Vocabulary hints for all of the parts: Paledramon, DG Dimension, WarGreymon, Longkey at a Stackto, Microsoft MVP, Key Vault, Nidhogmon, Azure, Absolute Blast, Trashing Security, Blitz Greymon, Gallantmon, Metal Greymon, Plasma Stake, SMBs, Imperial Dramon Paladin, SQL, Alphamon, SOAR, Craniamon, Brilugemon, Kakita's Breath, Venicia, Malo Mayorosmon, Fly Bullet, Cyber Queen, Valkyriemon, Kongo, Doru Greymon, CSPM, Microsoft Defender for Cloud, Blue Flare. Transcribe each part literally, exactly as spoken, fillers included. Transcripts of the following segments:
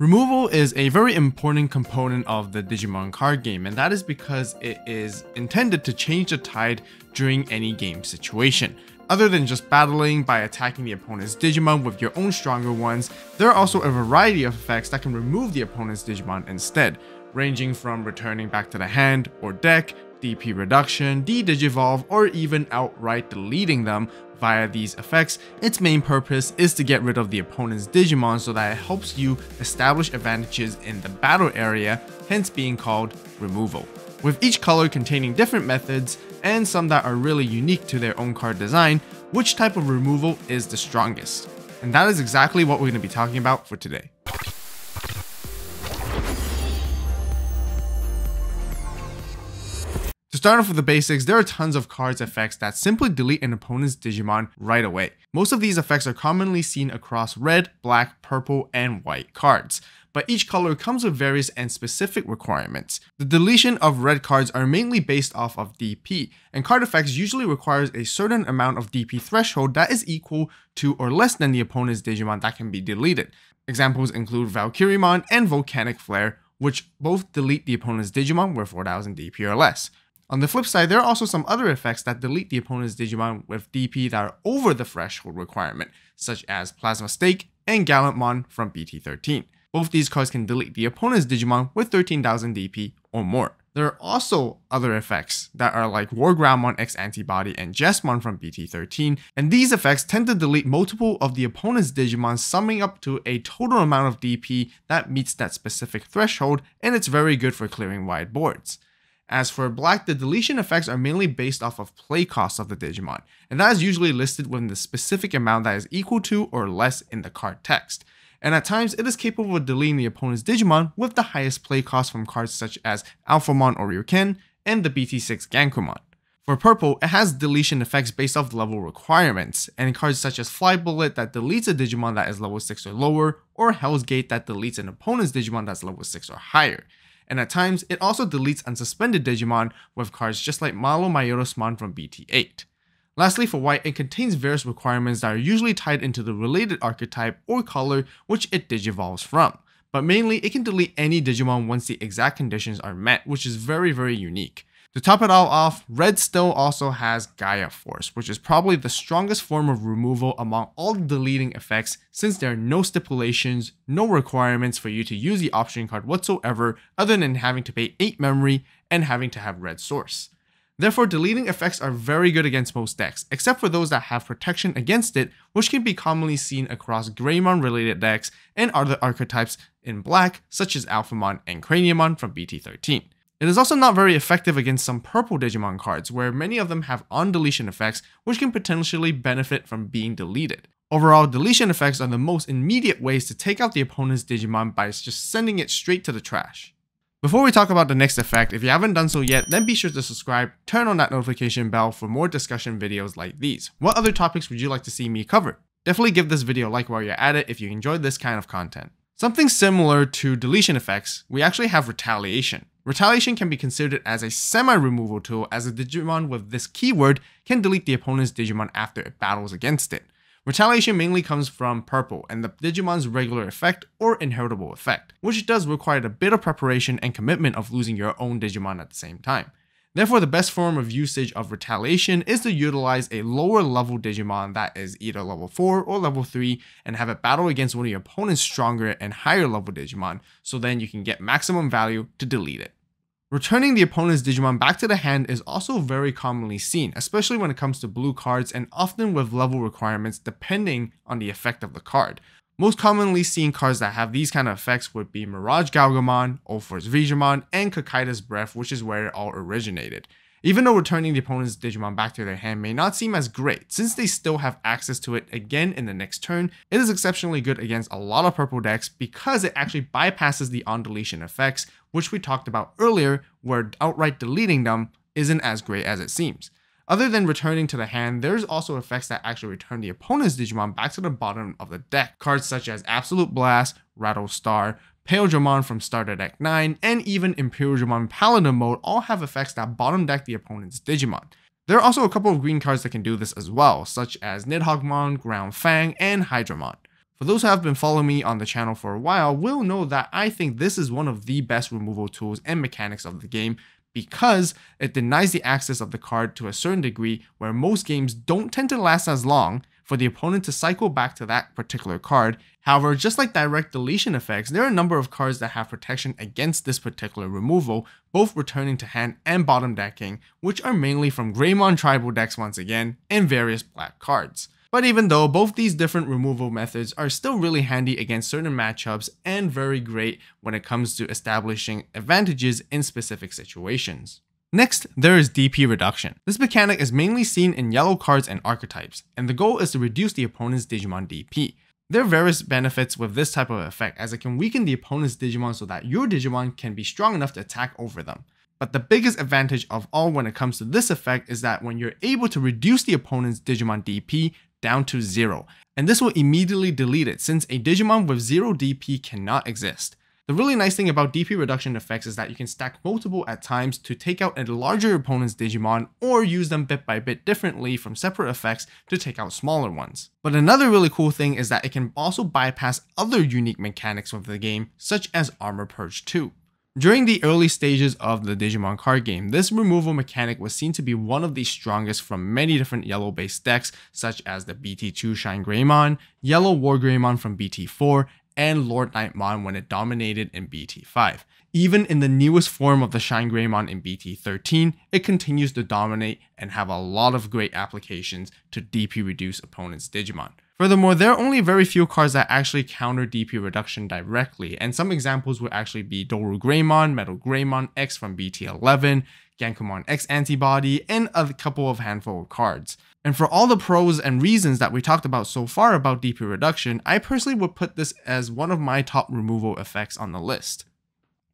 Removal is a very important component of the Digimon card game, and that is because it is intended to change the tide during any game situation. Other than just battling by attacking the opponent's Digimon with your own stronger ones, there are also a variety of effects that can remove the opponent's Digimon instead, ranging from returning back to the hand or deck, D P reduction, de-digivolve, or even outright deleting them. Via these effects, its main purpose is to get rid of the opponent's Digimon so that it helps you establish advantages in the battle area, hence being called removal. With each color containing different methods, and some that are really unique to their own card design, which type of removal is the strongest? And that is exactly what we're going to be talking about for today. To start off with the basics, there are tons of cards effects that simply delete an opponent's Digimon right away. Most of these effects are commonly seen across red, black, purple, and white cards, but each color comes with various and specific requirements. The deletion of red cards are mainly based off of D P, and card effects usually requires a certain amount of D P threshold that is equal to or less than the opponent's Digimon that can be deleted. Examples include Valkyriemon and Volcanic Flare, which both delete the opponent's Digimon with four thousand D P or less. On the flip side, there are also some other effects that delete the opponent's Digimon with D P that are over the threshold requirement, such as Plasma Stake and Gallantmon from B T thirteen. Both these cards can delete the opponent's Digimon with thirteen thousand D P or more. There are also other effects that are like WarGreymon X Antibody and Jessmon from B T thirteen, and these effects tend to delete multiple of the opponent's Digimon, summing up to a total amount of D P that meets that specific threshold, and it's very good for clearing wide boards. As for black, the deletion effects are mainly based off of play costs of the Digimon, and that is usually listed within the specific amount that is equal to or less in the card text. And at times, it is capable of deleting the opponent's Digimon with the highest play cost from cards such as Alphamon or Ryuken and the B T six Gankumon. For purple, it has deletion effects based off level requirements, and cards such as Fly Bullet that deletes a Digimon that is level six or lower, or Hell's Gate that deletes an opponent's Digimon that's level six or higher. And at times, it also deletes unsuspended Digimon with cards just like Malo Mayorosmon from B T eight. Lastly, for white, it contains various requirements that are usually tied into the related archetype or color which it digivolves from. But mainly, it can delete any Digimon once the exact conditions are met, which is very, very unique. To top it all off, red still also has Gaia Force, which is probably the strongest form of removal among all the deleting effects since there are no stipulations, no requirements for you to use the option card whatsoever other than having to pay eight memory and having to have red source. Therefore, deleting effects are very good against most decks, except for those that have protection against it, which can be commonly seen across Greymon related decks and other archetypes in black such as Alphamon and Craniamon from B T thirteen. It is also not very effective against some purple Digimon cards, where many of them have on-deletion effects, which can potentially benefit from being deleted. Overall, deletion effects are the most immediate ways to take out the opponent's Digimon by just sending it straight to the trash. Before we talk about the next effect, if you haven't done so yet, then be sure to subscribe, turn on that notification bell for more discussion videos like these. What other topics would you like to see me cover? Definitely give this video a like while you're at it if you enjoyed this kind of content. Something similar to deletion effects, we actually have retaliation. Retaliation can be considered as a semi-removal tool, as a Digimon with this keyword can delete the opponent's Digimon after it battles against it. Retaliation mainly comes from purple and the Digimon's regular effect or inheritable effect, which does require a bit of preparation and commitment of losing your own Digimon at the same time. Therefore, the best form of usage of retaliation is to utilize a lower level Digimon that is either level four or level three and have it battle against one of your opponent's stronger and higher level Digimon, so then you can get maximum value to delete it. Returning the opponent's Digimon back to the hand is also very commonly seen, especially when it comes to blue cards and often with level requirements depending on the effect of the card. Most commonly seen cards that have these kind of effects would be Mirage Galgamon, Hydramon, and Kakita's Breath, which is where it all originated. Even though returning the opponent's Digimon back to their hand may not seem as great, since they still have access to it again in the next turn, it is exceptionally good against a lot of purple decks because it actually bypasses the on-deletion effects, which we talked about earlier, where outright deleting them isn't as great as it seems. Other than returning to the hand, there's also effects that actually return the opponent's Digimon back to the bottom of the deck. Cards such as Absolute Blast, Rattle Star, Paledramon from Starter Deck nine, and even Imperial Dramon Paladin mode all have effects that bottom deck the opponent's Digimon. There are also a couple of green cards that can do this as well, such as Nidhogmon, Ground Fang, and Hydramon. For those who have been following me on the channel for a while will know that I think this is one of the best removal tools and mechanics of the game, because it denies the access of the card to a certain degree where most games don't tend to last as long for the opponent to cycle back to that particular card. However, just like direct deletion effects, there are a number of cards that have protection against this particular removal, both returning to hand and bottom decking, which are mainly from Greymon tribal decks once again, and various black cards. But even though both these different removal methods are still really handy against certain matchups and very great when it comes to establishing advantages in specific situations. Next, there is D P reduction. This mechanic is mainly seen in yellow cards and archetypes, and the goal is to reduce the opponent's Digimon D P. There are various benefits with this type of effect, as it can weaken the opponent's Digimon so that your Digimon can be strong enough to attack over them. But the biggest advantage of all when it comes to this effect is that when you're able to reduce the opponent's Digimon D P down to zero, and this will immediately delete it since a Digimon with zero D P cannot exist. The really nice thing about D P reduction effects is that you can stack multiple at times to take out a larger opponent's Digimon, or use them bit by bit differently from separate effects to take out smaller ones. But another really cool thing is that it can also bypass other unique mechanics of the game, such as Armor Purge two. During the early stages of the Digimon card game, this removal mechanic was seen to be one of the strongest from many different yellow-based decks, such as the B T two Shine Greymon, Yellow WarGreymon from B T four, and Lord Knightmon when it dominated in B T five. Even in the newest form of the Shine Greymon in B T thirteen, it continues to dominate and have a lot of great applications to D P reduce opponents' Digimon. Furthermore, there are only very few cards that actually counter D P reduction directly, and some examples would actually be Doru Greymon, Metal Greymon X from B T eleven, Gankumon X Antibody, and a couple of handful of cards. And for all the pros and reasons that we talked about so far about D P reduction, I personally would put this as one of my top removal effects on the list.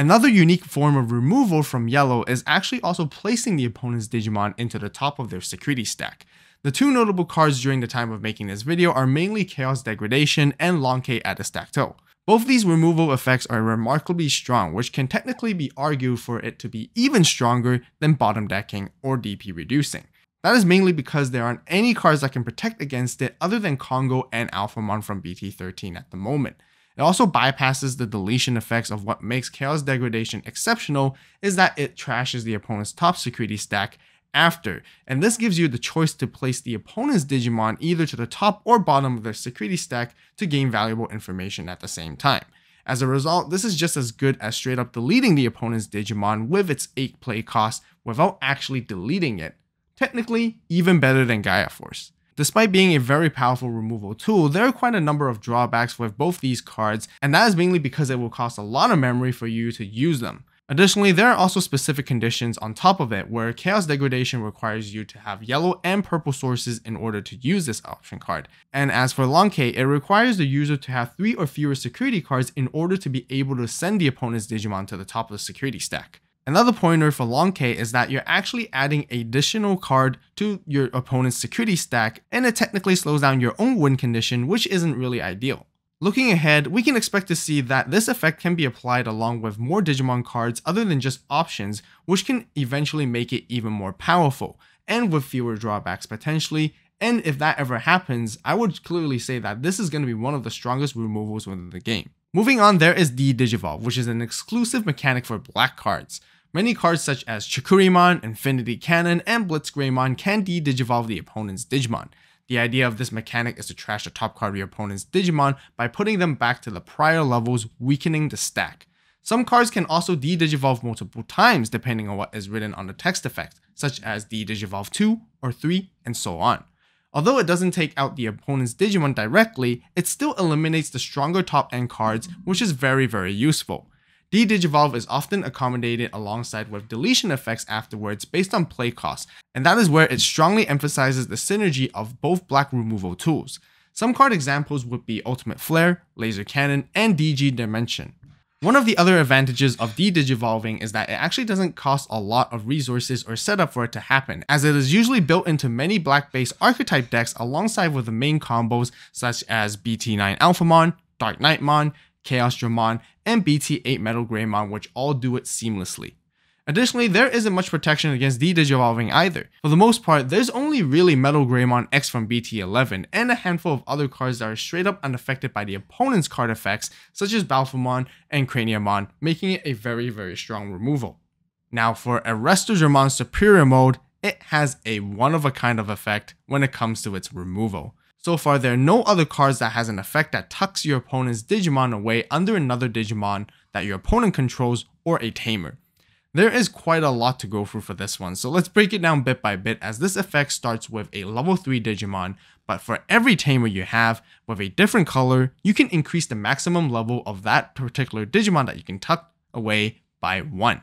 Another unique form of removal from yellow is actually also placing the opponent's Digimon into the top of their security stack. The two notable cards during the time of making this video are mainly Chaos Degradation and Longkey at a Stackto. Both these removal effects are remarkably strong, which can technically be argued for it to be even stronger than bottom decking or D P reducing. That is mainly because there aren't any cards that can protect against it other than Kongo and Alphamon from B T thirteen at the moment. It also bypasses the deletion effects of what makes Chaos Degradation exceptional is that it trashes the opponent's top security stack after, and this gives you the choice to place the opponent's Digimon either to the top or bottom of their security stack to gain valuable information at the same time. As a result, this is just as good as straight up deleting the opponent's Digimon with its eight play cost without actually deleting it. Technically, even better than Gaia Force. Despite being a very powerful removal tool, there are quite a number of drawbacks with both these cards, and that is mainly because it will cost a lot of memory for you to use them. Additionally, there are also specific conditions on top of it where Chaos Degradation requires you to have yellow and purple sources in order to use this option card. And as for Longkey, it requires the user to have three or fewer security cards in order to be able to send the opponent's Digimon to the top of the security stack. Another pointer for Longkey is that you're actually adding additional card to your opponent's security stack, and it technically slows down your own win condition, which isn't really ideal. Looking ahead, we can expect to see that this effect can be applied along with more Digimon cards other than just options, which can eventually make it even more powerful, and with fewer drawbacks potentially, and if that ever happens, I would clearly say that this is going to be one of the strongest removals within the game. Moving on, there is D-Digivolve, which is an exclusive mechanic for black cards. Many cards such as Chakurimon, Infinity Cannon, and Blitz Greymon can de-digivolve the opponent's Digimon. The idea of this mechanic is to trash the top card of your opponent's Digimon by putting them back to the prior levels, weakening the stack. Some cards can also de-digivolve multiple times depending on what is written on the text effect, such as de-digivolve two or three, and so on. Although it doesn't take out the opponent's Digimon directly, it still eliminates the stronger top end cards, which is very very useful. De-Digivolve is often accommodated alongside with deletion effects afterwards based on play costs, and that is where it strongly emphasizes the synergy of both black removal tools. Some card examples would be Ultimate Flare, Laser Cannon, and D G Dimension. One of the other advantages of de-digivolving is that it actually doesn't cost a lot of resources or setup for it to happen, as it is usually built into many black-based archetype decks alongside with the main combos such as B T nine Alphamon, Dark Knightmon, Chaos Dramon, and B T eight Metal Greymon, which all do it seamlessly. Additionally, there isn't much protection against de-digivolving either. For the most part, there's only really Metal Greymon X from B T eleven and a handful of other cards that are straight up unaffected by the opponent's card effects, such as Alphamon and Craniamon, making it a very very strong removal. Now for Arrestodramon's superior mode, it has a one-of-a-kind of effect when it comes to its removal. So far, there are no other cards that has an effect that tucks your opponent's Digimon away under another Digimon that your opponent controls or a tamer. There is quite a lot to go through for this one, so let's break it down bit by bit, as this effect starts with a level three Digimon, but for every tamer you have with a different color, you can increase the maximum level of that particular Digimon that you can tuck away by one.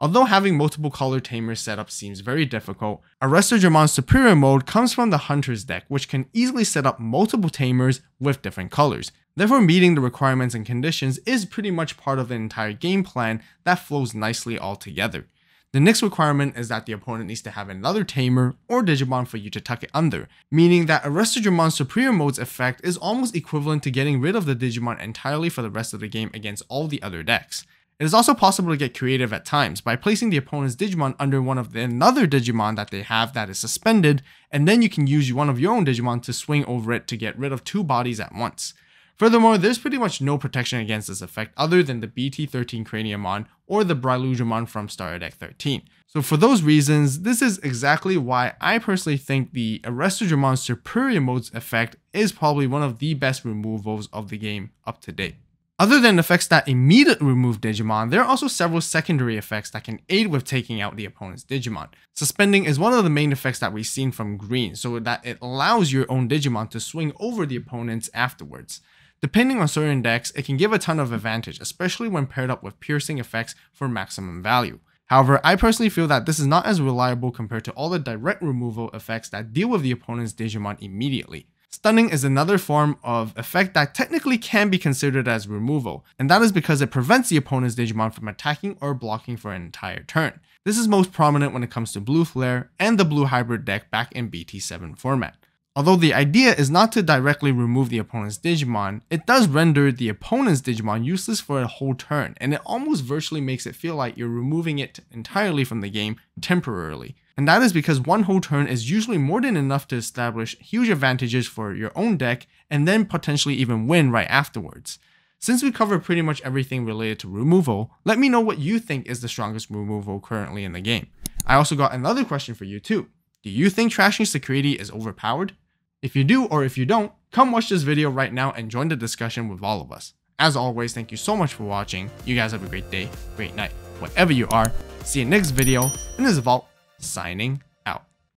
Although having multiple color tamers set up seems very difficult, Arrestodramon's superior mode comes from the Hunter's deck, which can easily set up multiple tamers with different colors. Therefore, meeting the requirements and conditions is pretty much part of the entire game plan that flows nicely all together. The next requirement is that the opponent needs to have another tamer or Digimon for you to tuck it under, meaning that Arrestodramon's superior mode's effect is almost equivalent to getting rid of the Digimon entirely for the rest of the game against all the other decks. It is also possible to get creative at times by placing the opponent's Digimon under one of the another Digimon that they have that is suspended, and then you can use one of your own Digimon to swing over it to get rid of two bodies at once. Furthermore, there's pretty much no protection against this effect other than the B T thirteen Craniamon or the Brilugemon from Starter Deck thirteen. So for those reasons, this is exactly why I personally think the Arrestodramon's superior mode's effect is probably one of the best removals of the game up to date. Other than effects that immediately remove Digimon, there are also several secondary effects that can aid with taking out the opponent's Digimon. Suspending is one of the main effects that we've seen from green, so that it allows your own Digimon to swing over the opponent's afterwards. Depending on certain decks, it can give a ton of advantage, especially when paired up with piercing effects for maximum value. However, I personally feel that this is not as reliable compared to all the direct removal effects that deal with the opponent's Digimon immediately. Stunning is another form of effect that technically can be considered as removal, and that is because it prevents the opponent's Digimon from attacking or blocking for an entire turn. This is most prominent when it comes to Blue Flare and the Blue Hybrid deck back in B T seven format. Although the idea is not to directly remove the opponent's Digimon, it does render the opponent's Digimon useless for a whole turn, and it almost virtually makes it feel like you're removing it entirely from the game temporarily. And that is because one whole turn is usually more than enough to establish huge advantages for your own deck and then potentially even win right afterwards. Since we covered pretty much everything related to removal, let me know what you think is the strongest removal currently in the game. I also got another question for you too. Do you think trashing security is overpowered? If you do or if you don't, come watch this video right now and join the discussion with all of us. As always, thank you so much for watching. You guys have a great day, great night, whatever you are. See you next video, and this is Vault signing